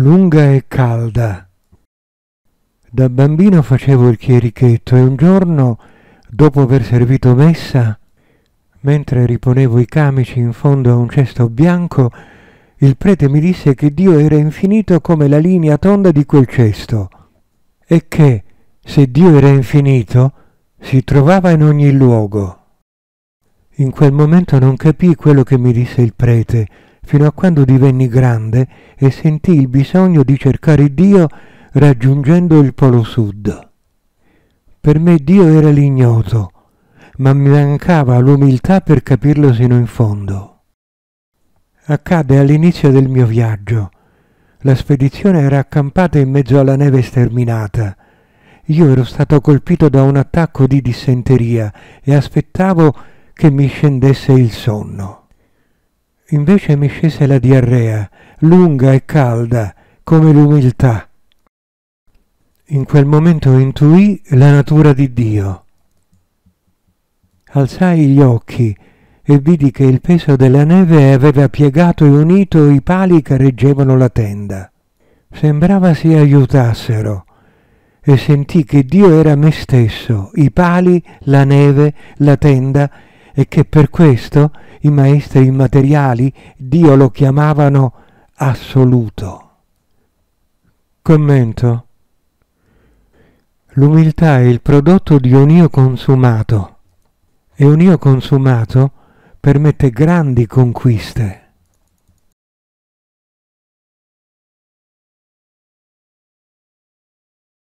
lunga e calda. Da bambino facevo il chierichetto e un giorno, dopo aver servito messa, mentre riponevo i camici in fondo a un cesto bianco, il prete mi disse che Dio era infinito come la linea tonda di quel cesto e che, se Dio era infinito, si trovava in ogni luogo. In quel momento non capii quello che mi disse il prete, fino a quando divenni grande e sentii il bisogno di cercare Dio raggiungendo il Polo Sud. Per me Dio era l'ignoto, ma mi mancava l'umiltà per capirlo sino in fondo. Accadde all'inizio del mio viaggio. La spedizione era accampata in mezzo alla neve sterminata. Io ero stato colpito da un attacco di dissenteria e aspettavo che mi scendesse il sonno. Invece mi scese la diarrea, lunga e calda, come l'umiltà. In quel momento intuì la natura di Dio. Alzai gli occhi e vidi che il peso della neve aveva piegato e unito i pali che reggevano la tenda. Sembrava si aiutassero. E sentii che Dio era me stesso, i pali, la neve, la tenda, e che per questo i maestri immateriali Dio lo chiamavano assoluto. Commento. L'umiltà è il prodotto di un io consumato, e un io consumato permette grandi conquiste.